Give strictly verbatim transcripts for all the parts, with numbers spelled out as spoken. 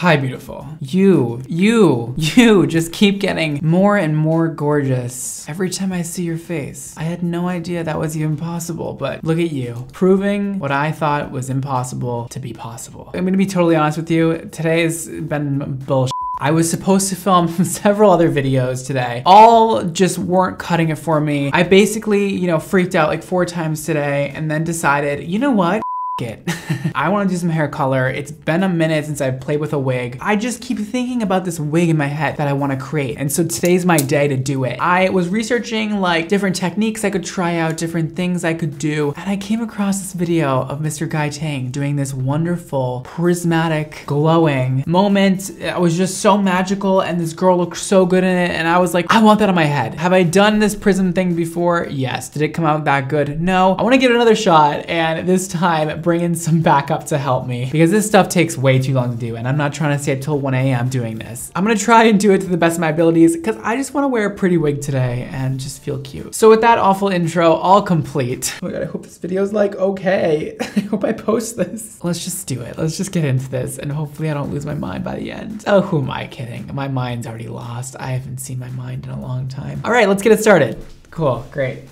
Hi, beautiful. You, you, you just keep getting more and more gorgeous every time I see your face. I had no idea that was even possible, but look at you, proving what I thought was impossible to be possible. I'm gonna be totally honest with you, today's been bullshit. I was supposed to film several other videos today. All just weren't cutting it for me. I basically, you know, freaked out like four times today and then decided, you know what? It. I want to do some hair color. It's been a minute since I've played with a wig. I just keep thinking about this wig in my head that I want to create. And so today's my day to do it. I was researching like different techniques I could try out, different things I could do. And I came across this video of Mister Guy Tang doing this wonderful prismatic glowing moment. It was just so magical and this girl looked so good in it. And I was like, I want that on my head. Have I done this prism thing before? Yes. Did it come out that good? No. I want to give it another shot. And this time, bring in some backup to help me because this stuff takes way too long to do and I'm not trying to stay up till one A M doing this. I'm gonna try and do it to the best of my abilities because I just wanna wear a pretty wig today and just feel cute. So with that awful intro all complete, oh my god, I hope this video's like okay. I hope I post this. Let's just do it. Let's just get into this and hopefully I don't lose my mind by the end. Oh, who am I kidding? My mind's already lost. I haven't seen my mind in a long time. All right, let's get it started. Cool, great.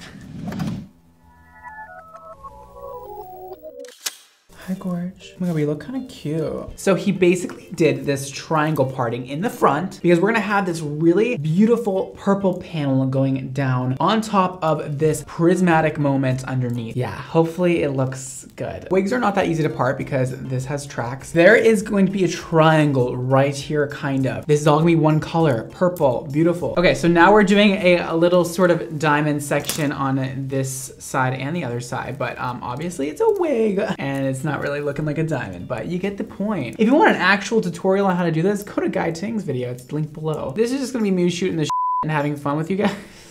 Hi, gorge. Oh my god, we look kind of cute. So he basically did this triangle parting in the front because we're gonna have this really beautiful purple panel going down on top of this prismatic moment underneath. Yeah, hopefully it looks good. Wigs are not that easy to part because this has tracks. There is going to be a triangle right here, kind of. This is all gonna be one color, purple, beautiful. Okay, so now we're doing a, a little sort of diamond section on this side and the other side, but um, obviously it's a wig and it's not really looking like a diamond, but you get the point. If you want an actual tutorial on how to do this, go to Guy Tang's video, it's linked below. This is just gonna be me shooting the shit and having fun with you guys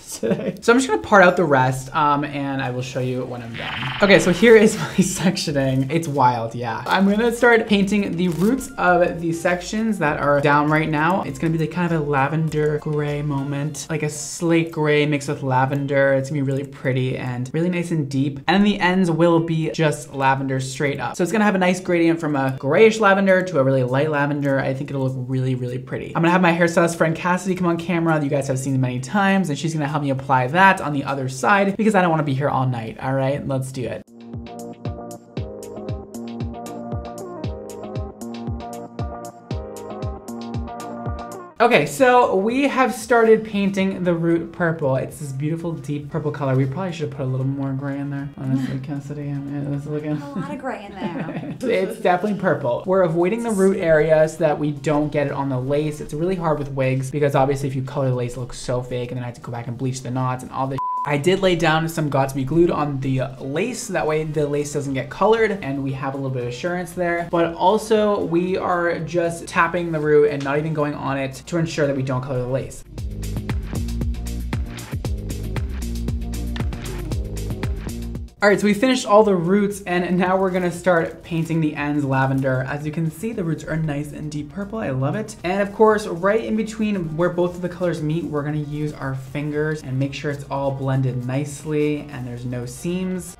today. So I'm just gonna part out the rest um, and I will show you when I'm done. Okay, so here is my sectioning. It's wild, yeah. I'm gonna start painting the roots of the sections that are down right now. It's gonna be like kind of a lavender gray moment, like a slate gray mixed with lavender. It's gonna be really pretty and really nice and deep. And then the ends will be just lavender straight up. So it's gonna have a nice gradient from a grayish lavender to a really light lavender. I think it'll look really, really pretty. I'm gonna have my hairstylist friend Cassidy come on camera. You guys have seen many times and she's gonna help me apply that on the other side because I don't want to be here all night. All right, let's do it. Okay, so we have started painting the root purple. It's this beautiful deep purple color. We probably should have put a little more gray in there. Honestly, Cassidy, I mean, that's looking... a lot of gray in there. It's definitely purple. We're avoiding the root area so that we don't get it on the lace. It's really hard with wigs because obviously if you color the lace, it looks so fake and then I have to go back and bleach the knots and all this. I did lay down some got to be glued on the lace, that way the lace doesn't get colored and we have a little bit of assurance there. But also we are just tapping the root and not even going on it to ensure that we don't color the lace. All right, so we finished all the roots and now we're gonna start painting the ends lavender. As you can see, the roots are nice and deep purple, I love it. And of course, right in between where both of the colors meet, we're gonna use our fingers and make sure it's all blended nicely and there's no seams.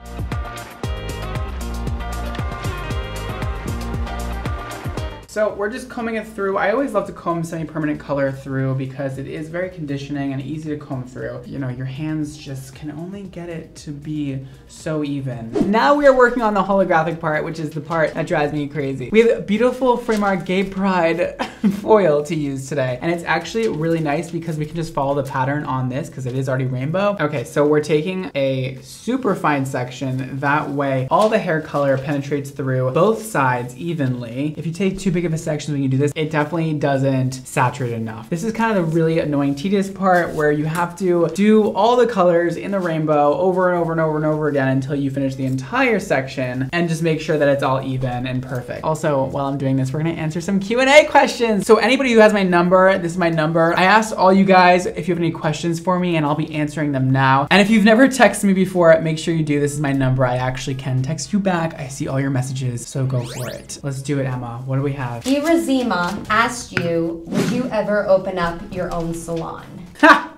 So we're just combing it through. I always love to comb semi-permanent color through because it is very conditioning and easy to comb through. You know, your hands just can only get it to be so even. Now we are working on the holographic part, which is the part that drives me crazy. We have beautiful Framar Gay Pride foil to use today. And it's actually really nice because we can just follow the pattern on this because it is already rainbow. Okay, so we're taking a super fine section. That way, all the hair color penetrates through both sides evenly. If you take too big of a section when you do this, it definitely doesn't saturate enough. This is kind of the really annoying, tedious part where you have to do all the colors in the rainbow over and over and over and over again until you finish the entire section and just make sure that it's all even and perfect. Also, while I'm doing this, we're gonna answer some Q and A questions. So anybody who has my number, this is my number. I asked all you guys if you have any questions for me and I'll be answering them now. And if you've never texted me before, make sure you do. This is my number. I actually can text you back. I see all your messages, so go for it. Let's do it, Emma. What do we have? Vira Zima asked you, would you ever open up your own salon? Ha!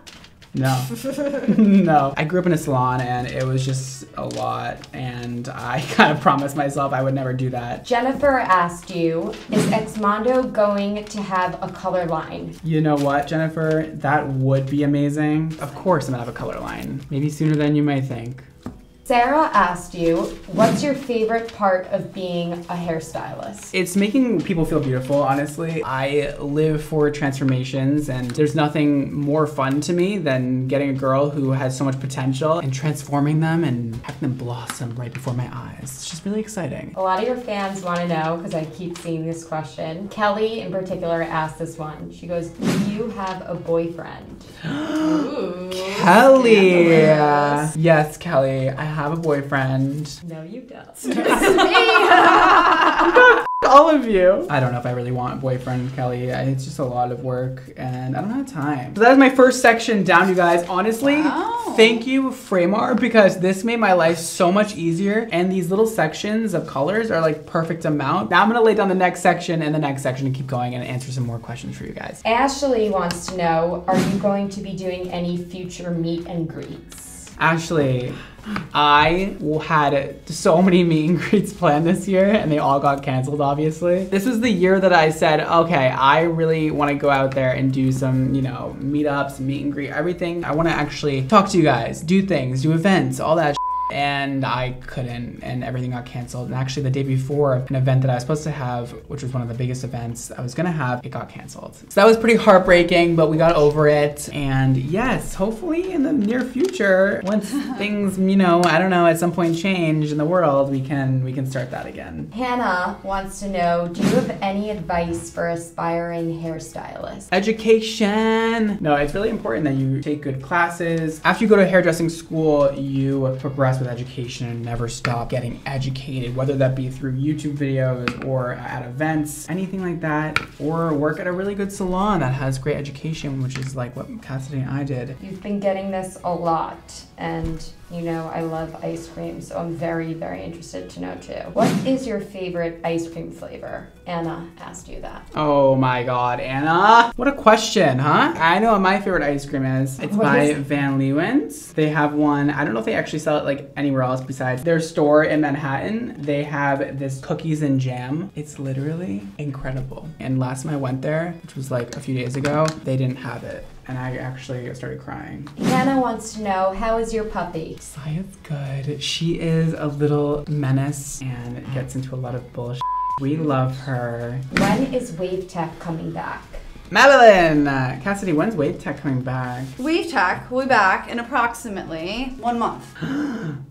No, no. I grew up in a salon and it was just a lot, and I kind of promised myself I would never do that. Jennifer asked you, is XMONDO going to have a color line? You know what, Jennifer? That would be amazing. Of course I'm gonna have a color line. Maybe sooner than you might think. Sarah asked you, what's your favorite part of being a hairstylist? It's making people feel beautiful, honestly. I live for transformations, and there's nothing more fun to me than getting a girl who has so much potential and transforming them and having them blossom right before my eyes. It's just really exciting. A lot of your fans want to know, because I keep seeing this question. Kelly, in particular, asked this one. She goes, do you have a boyfriend? Ooh. Kelly! Yeah. Yes, Kelly. I have have a boyfriend. No, you don't. Just me. All of you. I don't know if I really want a boyfriend, Kelly. I, it's just a lot of work and I don't have time. So that is my first section down, you guys. Honestly, wow. Thank you, Framar, because this made my life so much easier. And these little sections of colors are like perfect amount. Now I'm gonna lay down the next section and the next section and keep going and answer some more questions for you guys. Ashley wants to know, are you going to be doing any future meet and greets? Ashley, I had so many meet and greets planned this year and they all got canceled, obviously. This was the year that I said, okay, I really wanna go out there and do some, you know, meetups, meet and greet, everything. I wanna actually talk to you guys, do things, do events, all that shit. And I couldn't, and everything got canceled. And actually the day before, an event that I was supposed to have, which was one of the biggest events I was gonna have, it got canceled. So that was pretty heartbreaking, but we got over it. And yes, hopefully in the near future, once things, you know, I don't know, at some point change in the world, we can, we can start that again. Hannah wants to know, do you have any advice for aspiring hairstylists? Education. No, it's really important that you take good classes. After you go to hairdressing school, you progress with education and never stop getting educated, whether that be through YouTube videos or at events, anything like that, or work at a really good salon that has great education, which is like what Cassidy and I did. You've been getting this a lot, and you know I love ice cream, so I'm very, very interested to know too. What is your favorite ice cream flavor? Anna asked you that. Oh my God, Anna. What a question, huh? I know what my favorite ice cream is. It's what by is Van Leeuwen's. They have one, I don't know if they actually sell it like anywhere else besides their store in Manhattan. They have this cookies and jam. It's literally incredible. And last time I went there, which was like a few days ago, they didn't have it. And I actually started crying. Hannah wants to know, how is your puppy? Sia's good. She is a little menace and gets into a lot of bullshit. We love her. When is Wave Tech coming back? Madeline! Uh, Cassidy, when's Wave Tech coming back? Wave Tech will be back in approximately one month.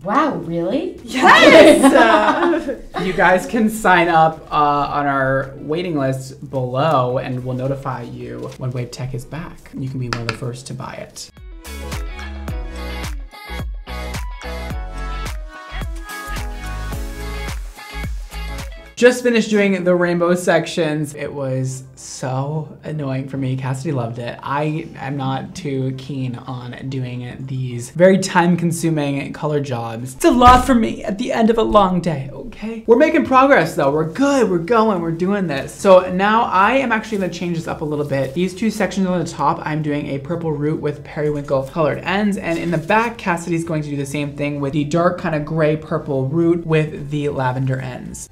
Wow, really? Yes! uh, you guys can sign up uh, on our waiting list below and we'll notify you when Wave Tech is back. You can be one of the first to buy it. Just finished doing the rainbow sections. It was so annoying for me. Cassidy loved it. I am not too keen on doing these very time-consuming color jobs. It's a lot for me at the end of a long day, okay? We're making progress though. We're good, we're going, we're doing this. So now I am actually gonna change this up a little bit. These two sections on the top, I'm doing a purple root with periwinkle colored ends. And in the back, Cassidy's going to do the same thing with the dark kind of gray purple root with the lavender ends.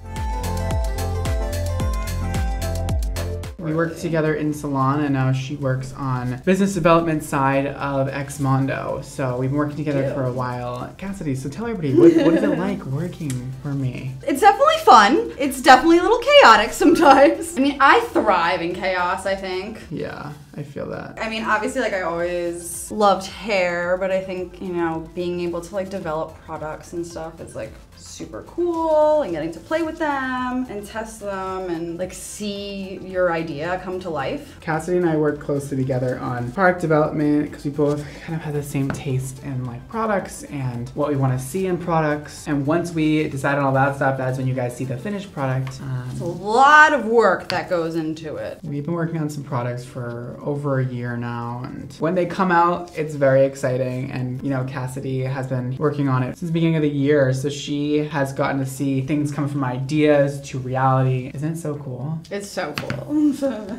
We worked together in salon and now she works on business development side of XMONDO. So we've been working together Ew. for a while. Cassidy, so tell everybody, what, what is it like working for me? It's definitely fun. It's definitely a little chaotic sometimes. I mean, I thrive in chaos, I think. Yeah. I feel that. I mean, obviously, like I always loved hair, but I think, you know, being able to like develop products and stuff is like super cool, and getting to play with them and test them and like see your idea come to life. Cassidy and I work closely together on product development because we both kind of have the same taste in like products and what we want to see in products. And once we decide on all that stuff, that's when you guys see the finished product. Um, it's a lot of work that goes into it. We've been working on some products for over a year now, and when they come out, it's very exciting. And you know, Cassidy has been working on it since the beginning of the year, so she he has gotten to see things come from ideas to reality. Isn't it so cool? It's so cool.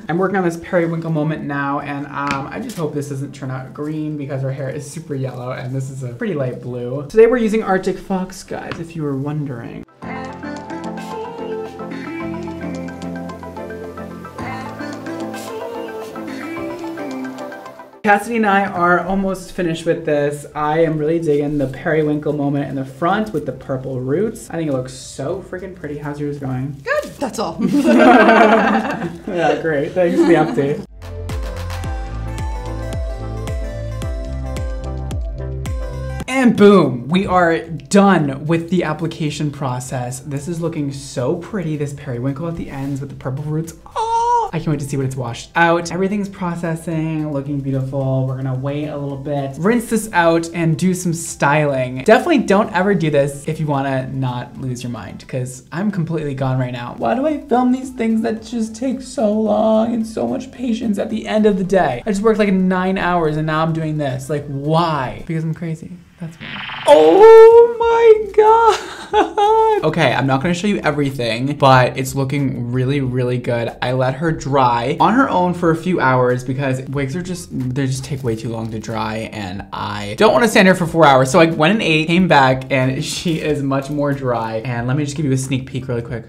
I'm working on this periwinkle moment now, and um, I just hope this doesn't turn out green because her hair is super yellow and this is a pretty light blue. Today we're using Arctic Fox, guys, if you were wondering. Cassidy and I are almost finished with this. I am really digging the periwinkle moment in the front with the purple roots. I think it looks so freaking pretty. How's yours going? Good, that's all. Yeah, great. Thanks for the update. And boom, we are done with the application process. This is looking so pretty, this periwinkle at the ends with the purple roots. Oh! I can't wait to see what it's washed out. Everything's processing, looking beautiful. We're gonna wait a little bit, rinse this out, and do some styling. Definitely don't ever do this if you wanna not lose your mind, because I'm completely gone right now. Why do I film these things that just take so long and so much patience at the end of the day? I just worked like nine hours and now I'm doing this. Like, why? Because I'm crazy. That's why. Oh my God. Okay, I'm not gonna show you everything, but it's looking really, really good. I let her dry on her own for a few hours because wigs are just, they just take way too long to dry and I don't wanna stand here for four hours. So I went and ate, came back, and she is much more dry. And let me just give you a sneak peek really quick.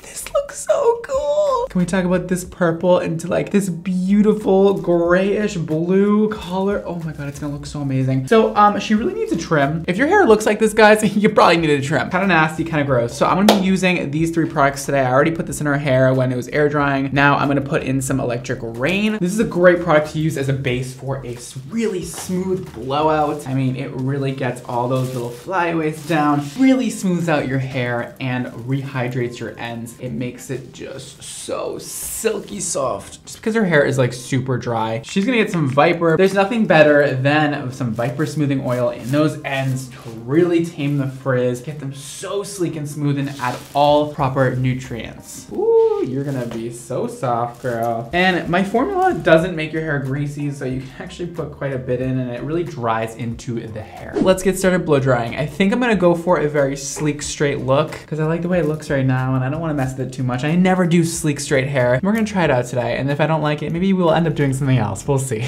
This looks so cool. Can we talk about this purple into like this beautiful grayish blue color? Oh my God, it's gonna look so amazing. So um, she really needs a trim. If your hair looks like this, guys, you probably need a trim. Kind of nasty, kind of gross. So I'm gonna be using these three products today. I already put this in her hair when it was air drying. Now I'm gonna put in some Electric Rain. This is a great product to use as a base for a really smooth blowout. I mean, it really gets all those little flyaways down, really smooths out your hair and rehydrates your ends. It makes it just so silky soft. Just because her hair is like super dry, she's gonna get some Viper. There's nothing better than some Viper smoothing oil in those ends to really tame the frizz, get them so sleek and smooth and add all proper nutrients. Ooh, you're gonna be so soft, girl. And my formula doesn't make your hair greasy, so you can actually put quite a bit in and it really dries into the hair. Let's get started blow drying. I think I'm gonna go for a very sleek, straight look because I like the way it looks right now and I don't wanna mess it too much. I never do sleek, straight hair. We're gonna try it out today, and if I don't like it, maybe we'll end up doing something else. We'll see.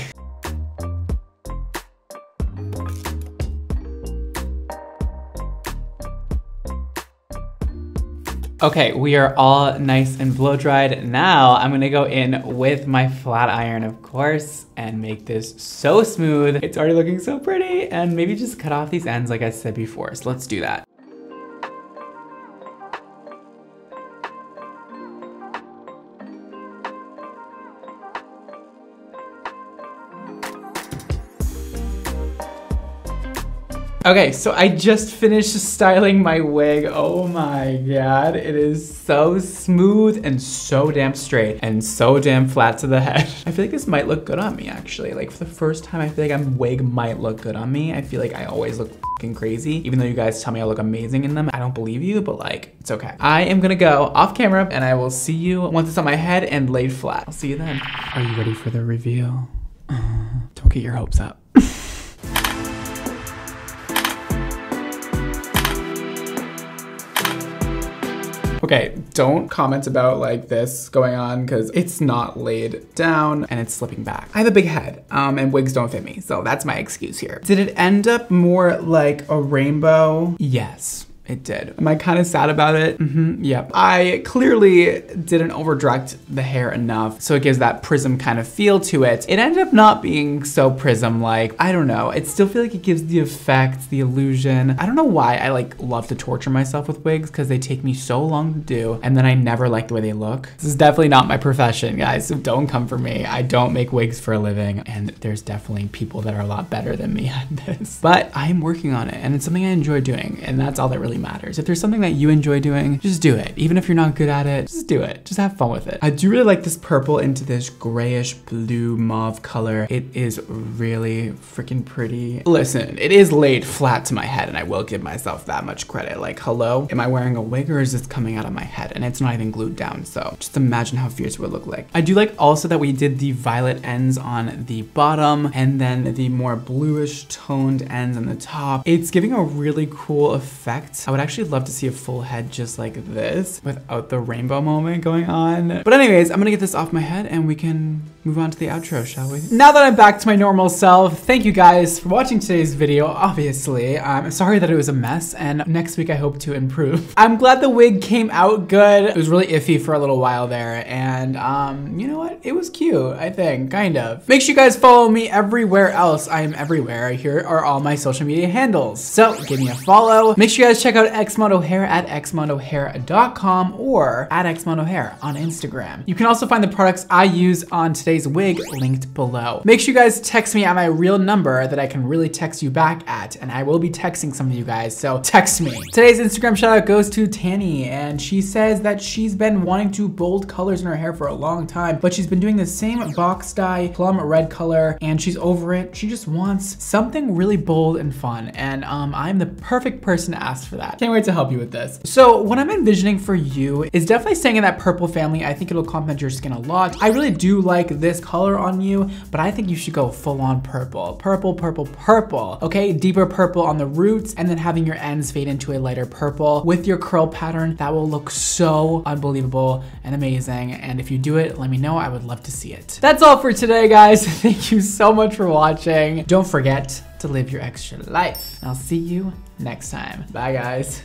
Okay, we are all nice and blow dried. Now I'm gonna go in with my flat iron, of course, and make this so smooth. It's already looking so pretty, and maybe just cut off these ends like I said before, so let's do that. Okay, so I just finished styling my wig. Oh my God, it is so smooth and so damn straight and so damn flat to the head. I feel like this might look good on me actually. Like for the first time, I feel like my wig might look good on me. I feel like I always look fucking crazy. Even though you guys tell me I look amazing in them, I don't believe you, but like, it's okay. I am gonna go off camera and I will see you once it's on my head and laid flat. I'll see you then. Are you ready for the reveal? Don't get your hopes up. Okay, don't comment about like this going on because it's not laid down and it's slipping back. I have a big head um, and wigs don't fit me, so that's my excuse here. Did it end up more like a rainbow? Yes. It did. Am I kind of sad about it? Mm-hmm, yep. I clearly didn't overdirect the hair enough, so it gives that prism kind of feel to it. It ended up not being so prism-like. I don't know. I still feel like it gives the effect, the illusion. I don't know why I like love to torture myself with wigs because they take me so long to do, and then I never like the way they look. This is definitely not my profession, guys, so don't come for me. I don't make wigs for a living, and there's definitely people that are a lot better than me at this. But I am working on it, and it's something I enjoy doing, and that's all that really matters. matters. If there's something that you enjoy doing, just do it. Even if you're not good at it, just do it. Just have fun with it. I do really like this purple into this grayish blue mauve color. It is really freaking pretty. Listen, it is laid flat to my head and I will give myself that much credit. Like, hello, am I wearing a wig or is this coming out of my head? And it's not even glued down, so just imagine how fierce it would look like. I do like also that we did the violet ends on the bottom and then the more bluish toned ends on the top. It's giving a really cool effect. I would actually love to see a full head just like this without the rainbow moment going on. But anyways, I'm gonna get this off my head and we can move on to the outro, shall we? Now that I'm back to my normal self, thank you guys for watching today's video, obviously. I'm sorry that it was a mess and next week I hope to improve. I'm glad the wig came out good. It was really iffy for a little while there and um, you know what? It was cute, I think, kind of. Make sure you guys follow me everywhere else. I am everywhere. Here are all my social media handles. So give me a follow. Make sure you guys check out XMondo Hair at xmondohair dot com or at xmondohair on Instagram. You can also find the products I use on today's wig linked below. Make sure you guys text me at my real number that I can really text you back at, and I will be texting some of you guys, so text me. Today's Instagram shout out goes to Tanny, and she says that she's been wanting to bold colors in her hair for a long time, but she's been doing the same box dye plum red color and she's over it. She just wants something really bold and fun, and um, I'm the perfect person to ask for that. Can't wait to help you with this. So what I'm envisioning for you is definitely staying in that purple family. I think it'll complement your skin a lot. I really do like this color on you, but I think you should go full on purple. Purple, purple, purple, okay? Deeper purple on the roots and then having your ends fade into a lighter purple with your curl pattern. That will look so unbelievable and amazing. And if you do it, let me know. I would love to see it. That's all for today, guys. Thank you so much for watching. Don't forget to live your extra life. I'll see you next time. Bye, guys.